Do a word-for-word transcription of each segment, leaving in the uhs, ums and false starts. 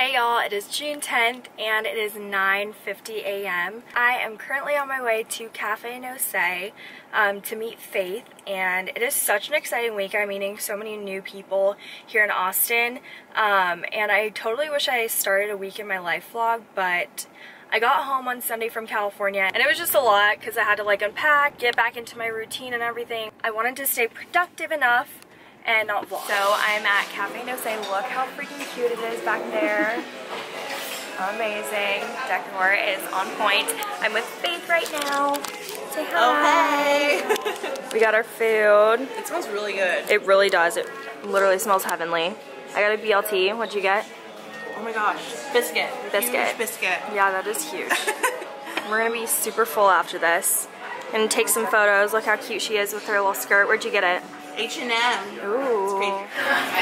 Hey y'all, it is June tenth and it is nine fifty a m I am currently on my way to Cafe Noce um, to meet Faith, and it is such an exciting week. I'm meeting so many new people here in Austin, um, and I totally wish I started a week in my life vlog, but I got home on Sunday from California and it was just a lot because I had to like unpack, get back into my routine and everything. I wanted to stay productive enough and not vlog. So I'm at Cafe Noce. Look how freaking cute it is back there. Amazing. Decor is on point. I'm with Faith right now. Say hi. Oh, hey. We got our food. It smells really good. It really does. It literally smells heavenly. I got a B L T. What'd you get? Oh my gosh. Biscuit. Biscuit. Huge biscuit. Yeah, that is huge. We're going to be super full after this and take some photos. Look how cute she is with her little skirt. Where'd you get it? H and M. Ooh.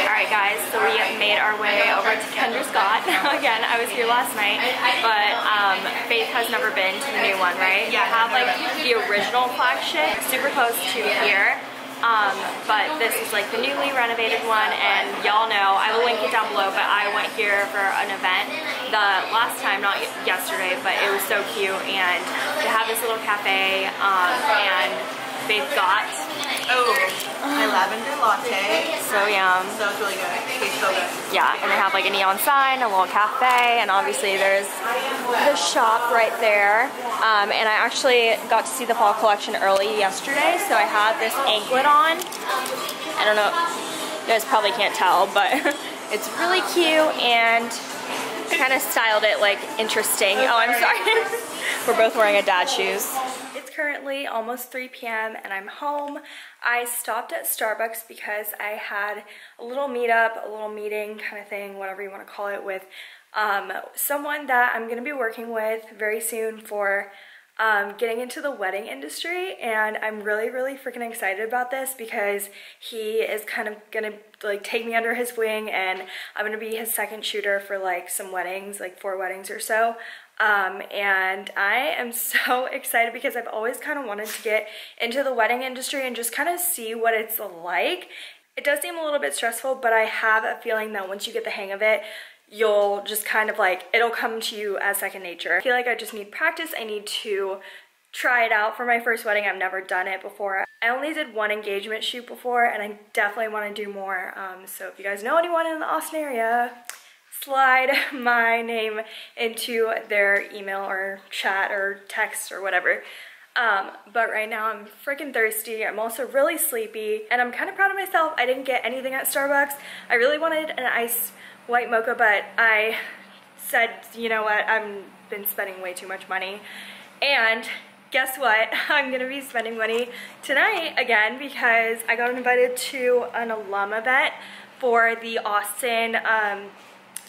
Alright guys, so we made our way over to Kendra Scott. Again, I was here last night, but um, Faith has never been to the new one, right? Yeah. I have like the original flagship, super close to here, um, but this is like the newly renovated one, and y'all know, I will link it down below, but I went here for an event the last time, not yesterday, but it was so cute, and they have this little cafe, um, and Faith got Oh, my lavender latte. So yum. So it's really good. It tastes so good. Yeah, and they have like a neon sign, a little cafe, and obviously there's the shop right there. Um, and I actually got to see the fall collection early yesterday, so I had this anklet on. I don't know, you guys probably can't tell, but it's really cute and kind of styled it like interesting. Oh, I'm sorry. We're both wearing a dad shoes. Currently almost three p m and I'm home. I stopped at Starbucks because I had a little meetup, a little meeting kind of thing, whatever you want to call it, with um, someone that I'm going to be working with very soon for um, getting into the wedding industry, and I'm really, really freaking excited about this because he is kind of going to like take me under his wing, and I'm going to be his second shooter for like some weddings, like four weddings or so. Um, and I am so excited because I've always kind of wanted to get into the wedding industry and just kind of see what it's like. It does seem a little bit stressful, but I have a feeling that once you get the hang of it, you'll just kind of like, it'll come to you as second nature. I feel like I just need practice. I need to try it out for my first wedding. I've never done it before. I only did one engagement shoot before, and I definitely want to do more. Um, so if you guys know anyone in the Austin area, slide my name into their email or chat or text or whatever. Um, but right now I'm freaking thirsty. I'm also really sleepy, and I'm kind of proud of myself. I didn't get anything at Starbucks. I really wanted an iced white mocha, but I said, you know what, I've been spending way too much money. And guess what? I'm gonna be spending money tonight again because I got invited to an alum event for the Austin um,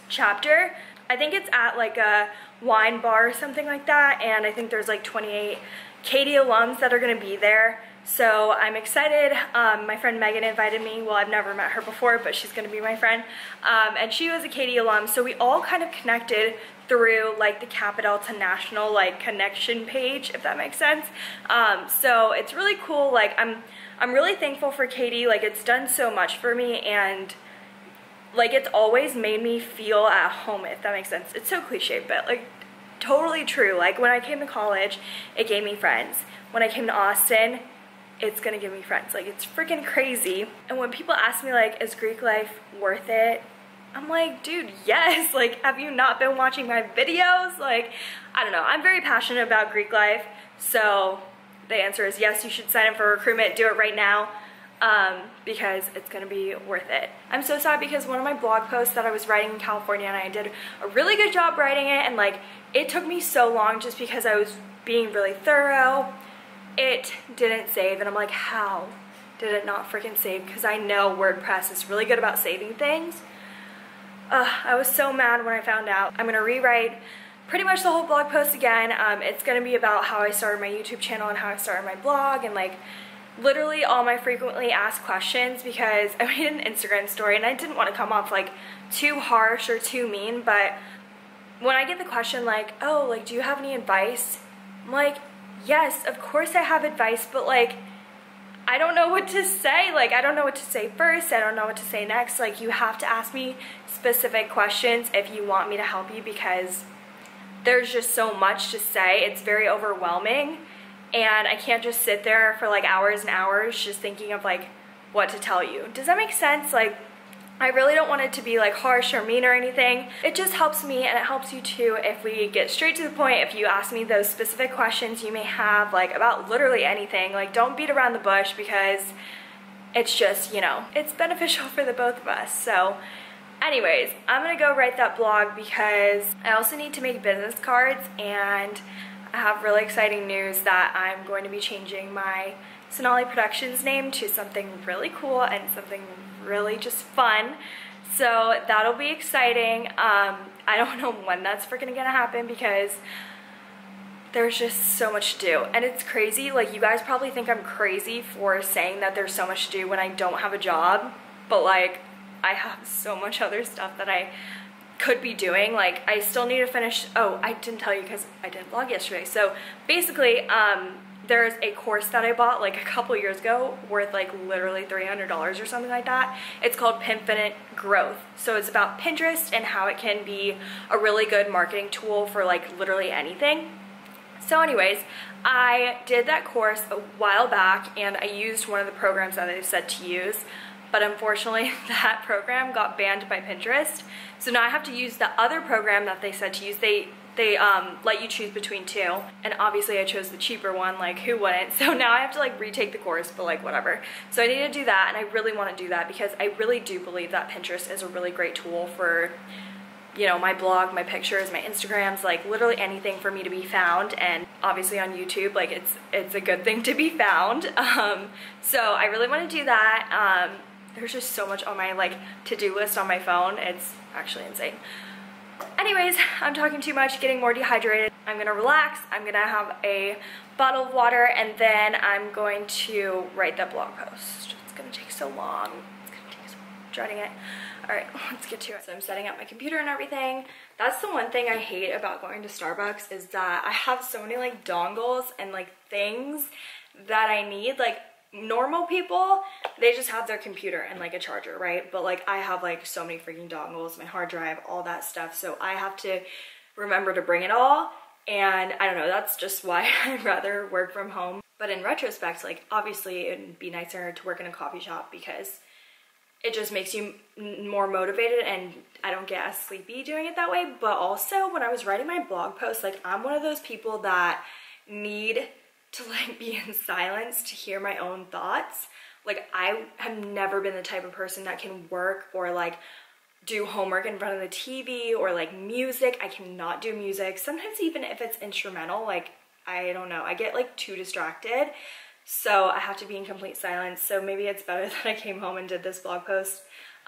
chapter. I think it's at like a wine bar or something like that, and I think there's like twenty-eight Katy alums that are going to be there, so I'm excited. Um, my friend Megan invited me. Well, I've never met her before, but she's going to be my friend, um, and she was a Katy alum, so we all kind of connected through like the Kappa Delta National like connection page, if that makes sense. Um, so it's really cool. Like I'm, I'm really thankful for Katy. Like it's done so much for me, and like it's always made me feel at home, if that makes sense. It's so cliche, but like totally true. Like when I came to college, it gave me friends. When I came to Austin, it's gonna give me friends. Like it's freaking crazy. And when people ask me like, is Greek life worth it? I'm like, dude, yes. Like, have you not been watching my videos? Like, I don't know. I'm very passionate about Greek life. So the answer is yes, you should sign up for recruitment. Do it right now. Um, because it's gonna be worth it. I'm so sad because one of my blog posts that I was writing in California, and I did a really good job writing it, and like it took me so long just because I was being really thorough, it didn't save, and I'm like, how did it not freaking save? Because I know WordPress is really good about saving things. Ugh, I was so mad when I found out. I'm gonna rewrite pretty much the whole blog post again. Um, it's gonna be about how I started my YouTube channel and how I started my blog, and like literally all my frequently asked questions, because I made an Instagram story and I didn't want to come off like too harsh or too mean, but when I get the question like, oh, like do you have any advice? I'm like, yes, of course I have advice, but like I don't know what to say. Like, I don't know what to say first. I don't know what to say next. Like, you have to ask me specific questions if you want me to help you, because there's just so much to say. It's very overwhelming, and I can't just sit there for like hours and hours just thinking of like what to tell you. Does that make sense? Like, I really don't want it to be like harsh or mean or anything. It just helps me, and it helps you too if we get straight to the point. If you ask me those specific questions you may have, like about literally anything, like don't beat around the bush, because it's just, you know, it's beneficial for the both of us. So anyways, I'm gonna go write that blog because I also need to make business cards, and I have really exciting news that I'm going to be changing my Sonali Productions name to something really cool and something really just fun, so that'll be exciting. um I don't know when that's freaking gonna happen, because there's just so much to do, and it's crazy. Like, you guys probably think I'm crazy for saying that there's so much to do when I don't have a job, but like, I have so much other stuff that I could be doing. Like, I still need to finish, oh, I didn't tell you because I didn't vlog yesterday, so basically um there's a course that I bought like a couple years ago worth like literally three hundred dollars or something like that. It's called Pinfinite Growth. So it's about Pinterest and how it can be a really good marketing tool for like literally anything. So anyways, I did that course a while back, and I used one of the programs that they said to use, but unfortunately that program got banned by Pinterest. So now I have to use the other program that they said to use. They They um, let you choose between two, and obviously I chose the cheaper one. Like, who wouldn't? So now I have to like retake the course, but like whatever. So I need to do that, and I really want to do that because I really do believe that Pinterest is a really great tool for, you know, my blog, my pictures, my Instagrams, like literally anything for me to be found. And obviously on YouTube, like it's it's a good thing to be found. Um, so I really want to do that. Um, there's just so much on my like to-do list on my phone. It's actually insane. Anyways, I'm talking too much, getting more dehydrated. I'm gonna relax, I'm gonna have a bottle of water, and then I'm going to write that blog post. It's gonna take so long. It's gonna take so long. I'm dreading it. All right, let's get to it. So I'm setting up my computer and everything. That's the one thing I hate about going to Starbucks, is that I have so many like dongles and like things that I need. Like, normal people, they just have their computer and like a charger, right? But like, I have like so many freaking dongles, my hard drive, all that stuff, so I have to remember to bring it all. And I don't know, that's just why I'd rather work from home. But in retrospect, like obviously it would be nicer to work in a coffee shop because it just makes you more motivated, and I don't get as sleepy doing it that way. But also, when I was writing my blog post, like I'm one of those people that need to like be in silence to hear my own thoughts. Like, I have never been the type of person that can work or like do homework in front of the T V, or like music. I cannot do music. Sometimes even if it's instrumental, like I don't know, I get like too distracted, so I have to be in complete silence. So maybe it's better that I came home and did this blog post.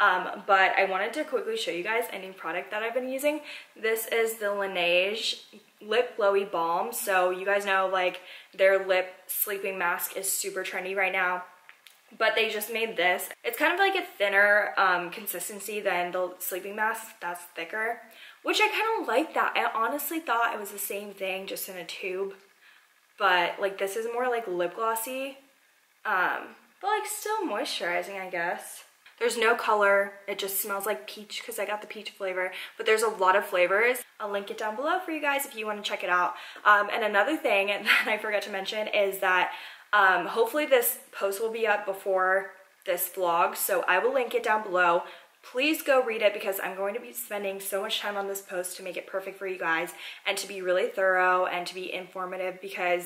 Um, but I wanted to quickly show you guys a new product that I've been using. This is the Laneige Lip Glowy Balm. So you guys know like their lip sleeping mask is super trendy right now, but they just made this. It's kind of like a thinner um, consistency than the sleeping mask that's thicker, which I kind of like that. I honestly thought it was the same thing just in a tube, but like this is more like lip glossy, um, but like still moisturizing, I guess. There's no color, it just smells like peach because I got the peach flavor, but there's a lot of flavors. I'll link it down below for you guys if you want to check it out. Um, and another thing that I forgot to mention is that um, hopefully this post will be up before this vlog, so I will link it down below. Please go read it because I'm going to be spending so much time on this post to make it perfect for you guys, and to be really thorough and to be informative, because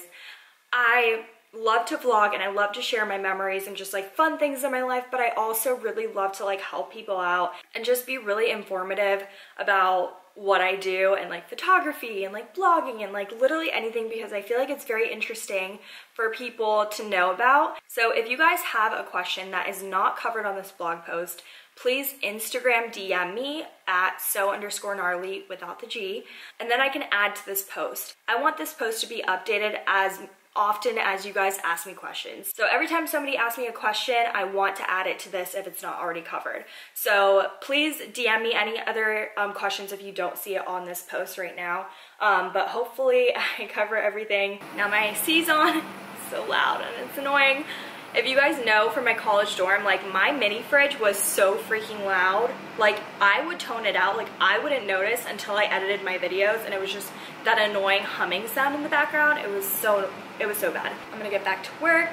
I love to vlog and I love to share my memories and just like fun things in my life, but I also really love to like help people out and just be really informative about what I do, and like photography and like blogging and like literally anything, because I feel like it's very interesting for people to know about. So if you guys have a question that is not covered on this blog post, please Instagram D M me at so underscore gnarly without the G, and then I can add to this post. I want this post to be updated as often as you guys ask me questions. So every time somebody asks me a question, I want to add it to this if it's not already covered. So please D M me any other um, questions if you don't see it on this post right now. Um, but hopefully I cover everything. Now my A C's on, it's so loud and it's annoying. If you guys know from my college dorm, like my mini fridge was so freaking loud. Like I would tone it out, like I wouldn't notice until I edited my videos, and it was just that annoying humming sound in the background. It was so, it was so bad. I'm gonna get back to work,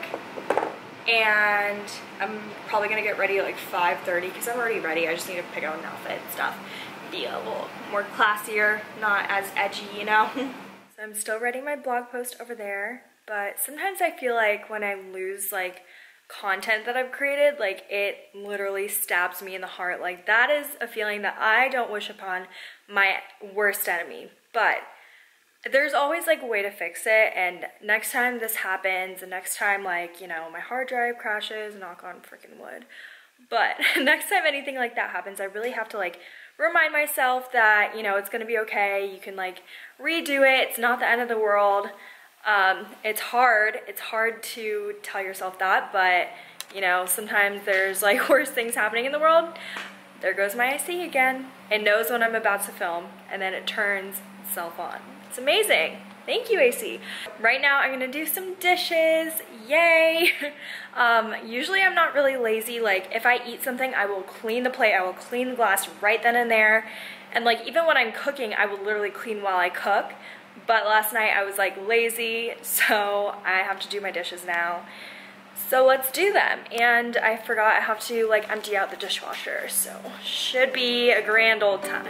and I'm probably gonna get ready at like five thirty because I'm already ready. I just need to pick out an outfit and stuff. Be a little more classier, not as edgy, you know? So I'm still writing my blog post over there, but sometimes I feel like when I lose like content that I've created, like it literally stabs me in the heart. Like that is a feeling that I don't wish upon my worst enemy, but there's always like a way to fix it. And next time this happens, and next time like, you know, my hard drive crashes, knock on freaking wood, but next time anything like that happens, I really have to like remind myself that, you know, it's gonna be okay. You can like redo it. It's not the end of the world. Um, it's hard. It's hard to tell yourself that, but you know, sometimes there's like worse things happening in the world. There goes my I C again. It knows when I'm about to film, and then it turns itself on. It's amazing. Thank you, A C. Right now, I'm gonna do some dishes. Yay! Um, usually I'm not really lazy. Like, if I eat something, I will clean the plate. I will clean the glass right then and there. And like, even when I'm cooking, I will literally clean while I cook. But last night I was like lazy, so I have to do my dishes now. So let's do them. And I forgot I have to like empty out the dishwasher. So should be a grand old time.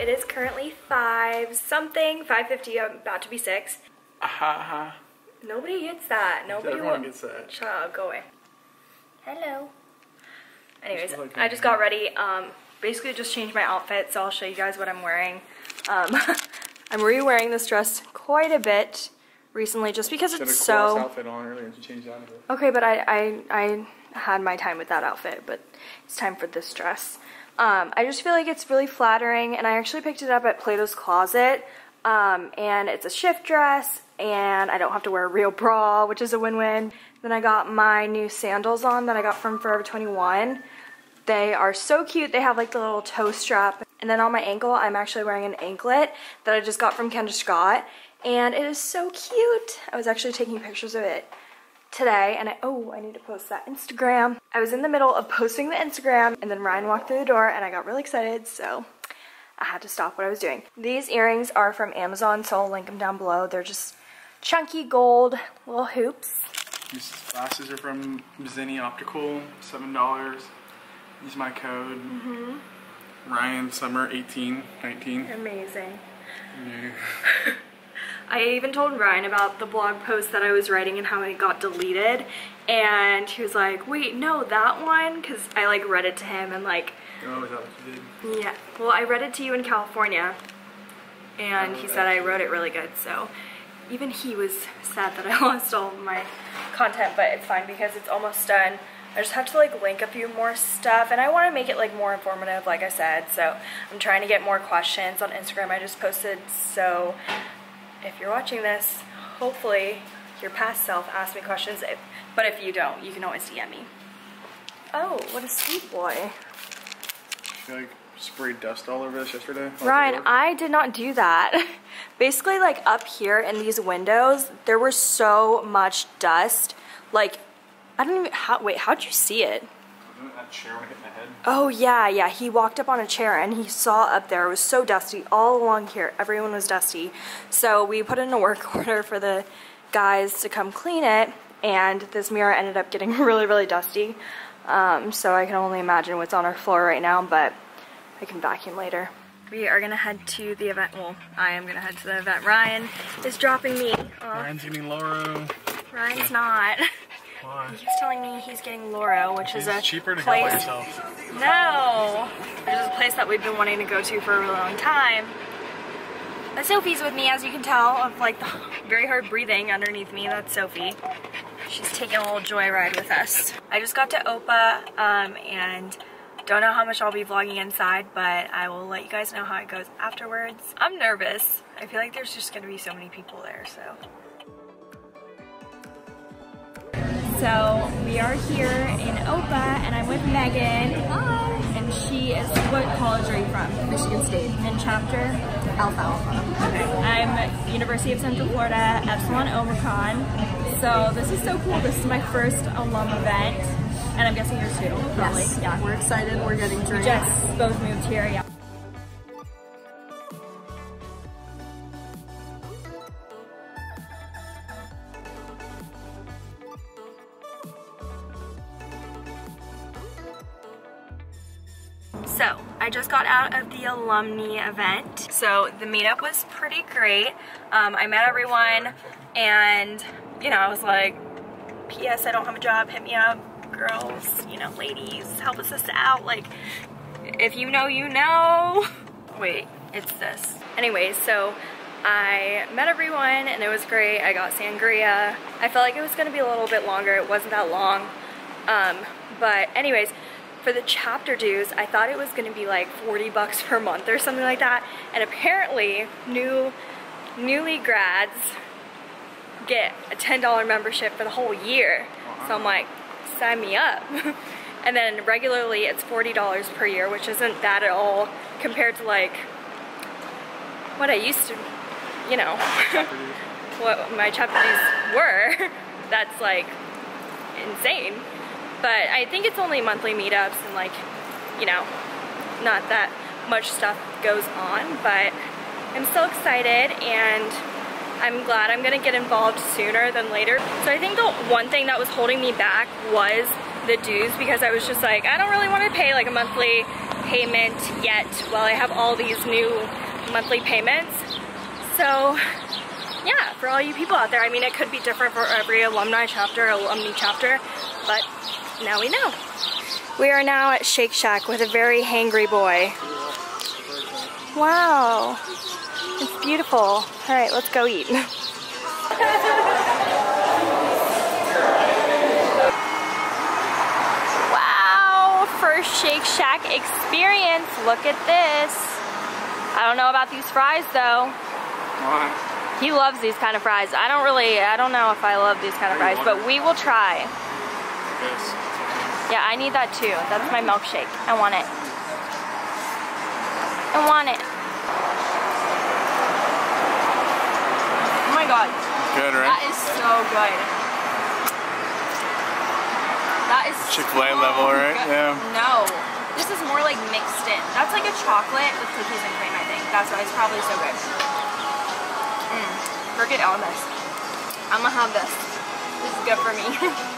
It is currently five something, five fifty, I'm about to be six. Uh-huh. Nobody gets that. Nobody Everyone gets that. Shut up, go away. Hello. Anyways, like I just got ready. Um, basically just changed my outfit, so I'll show you guys what I'm wearing. Um, I'm re-wearing this dress quite a bit recently just because it's so... You had a outfit on earlier, you changed out of it. Okay, but I, I, I had my time with that outfit, but it's time for this dress. Um, I just feel like it's really flattering, and I actually picked it up at Plato's Closet, um, and it's a shift dress, and I don't have to wear a real bra, which is a win-win. Then I got my new sandals on that I got from Forever twenty-one. They are so cute. They have like the little toe strap, and then on my ankle, I'm actually wearing an anklet that I just got from Kendra Scott, and it is so cute. I was actually taking pictures of it today, and I, oh, I need to post that Instagram. I was in the middle of posting the Instagram, and then Ryan walked through the door, and I got really excited, so I had to stop what I was doing. These earrings are from Amazon, so I'll link them down below. They're just chunky gold little hoops. These glasses are from Zenni Optical, seven dollars. Use my code, mm-hmm. Ryan Summer eighteen nineteen. Amazing. Yeah. I even told Ryan about the blog post that I was writing and how it got deleted, and he was like, wait, no, that one, because I like read it to him and like... Oh, is that what you did? Yeah. Well, I read it to you in California, and he said I wrote it really good, so even he was sad that I lost all of my content, but it's fine because it's almost done. I just have to like link a few more stuff, and I want to make it like more informative, like I said, so I'm trying to get more questions on Instagram. I just posted, so... If you're watching this, hopefully your past self asked me questions, if, but if you don't, you can always D M me. Oh, what a sweet boy. You like sprayed dust all over this yesterday? Ryan, I did not do that. Basically, like up here in these windows, there was so much dust. Like, I don't even, how, wait, how'd you see it? That chair when I hit my head. Oh yeah, yeah. He walked up on a chair and he saw up there. It was so dusty all along here. Everyone was dusty. So we put in a work order for the guys to come clean it, and this mirror ended up getting really, really dusty. Um, so I can only imagine what's on our floor right now, but I can vacuum later. We are gonna head to the event. Well, I am gonna head to the event. Ryan is dropping me off. Ryan's eating Laura. Ryan's not. Why? He's telling me he's getting Loro, which is a cheaper to place... go by yourself. No, which is a place that we've been wanting to go to for a really long time. That's Sophie's with me, as you can tell, of like the very hard breathing underneath me. That's Sophie. She's taking a little joyride with us. I just got to Opa, um, and don't know how much I'll be vlogging inside, but I will let you guys know how it goes afterwards. I'm nervous. I feel like there's just gonna be so many people there, so. So we are here in Opa, and I'm with Megan. Hi. And she is, what college are you from? Michigan State. And chapter? Alpha Alpha. Okay. I'm University of Central Florida, Epsilon Omicron. So this is so cool. This is my first alum event, and I'm guessing yours too. Probably. Yes. Yeah. We're excited. We're getting drinks. We just both moved here. Yeah. So, I just got out of the alumni event. So the meetup was pretty great. Um, I met everyone and, you know, I was like, P S I don't have a job, hit me up. Girls, you know, ladies, help us sister out. Like, if you know, you know. Wait, it's this. Anyways, so I met everyone and it was great. I got sangria. I felt like it was gonna be a little bit longer. It wasn't that long. Um, but anyways, for the chapter dues, I thought it was gonna be like forty bucks per month or something like that, and apparently new newly grads get a ten dollar membership for the whole year. So I'm like, sign me up. And then regularly it's forty dollars per year, which isn't that at all compared to like what I used to, you know, what my chapter dues were. That's like insane. But I think it's only monthly meetups and, like, you know, not that much stuff goes on, but I'm so excited and I'm glad I'm gonna get involved sooner than later. So I think the one thing that was holding me back was the dues, because I was just like, I don't really wanna pay like a monthly payment yet while I have all these new monthly payments. So yeah, for all you people out there, I mean, it could be different for every alumni chapter, alumni chapter, but now we know. We are now at Shake Shack with a very hangry boy. Wow, it's beautiful. All right, let's go eat. Wow, first Shake Shack experience. Look at this. I don't know about these fries though. Why? He loves these kind of fries. I don't really, I don't know if I love these kind of fries, but we will try. This. Yeah, I need that too. That's my milkshake. I want it. I want it. Oh my god. Good, right? That is so good. That is Chick-fil-A so level, right? Good. Yeah. No. This is more like mixed in. That's like a chocolate with cookies and cream, I think. That's why it's probably so good. Mm. Forget all this. I'm gonna have this. This is good for me.